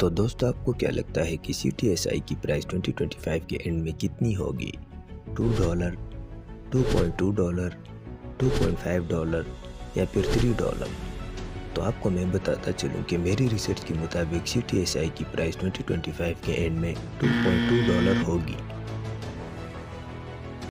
तो दोस्तों आपको क्या लगता है कि CTSI की प्राइस 2025 के एंड में कितनी होगी? $2, $2.2, $2.5 या फिर $3? तो आपको मैं बताता चलूँ कि मेरी रिसर्च के मुताबिक CTSI की प्राइस 2025 के एंड में $2.2 होगी।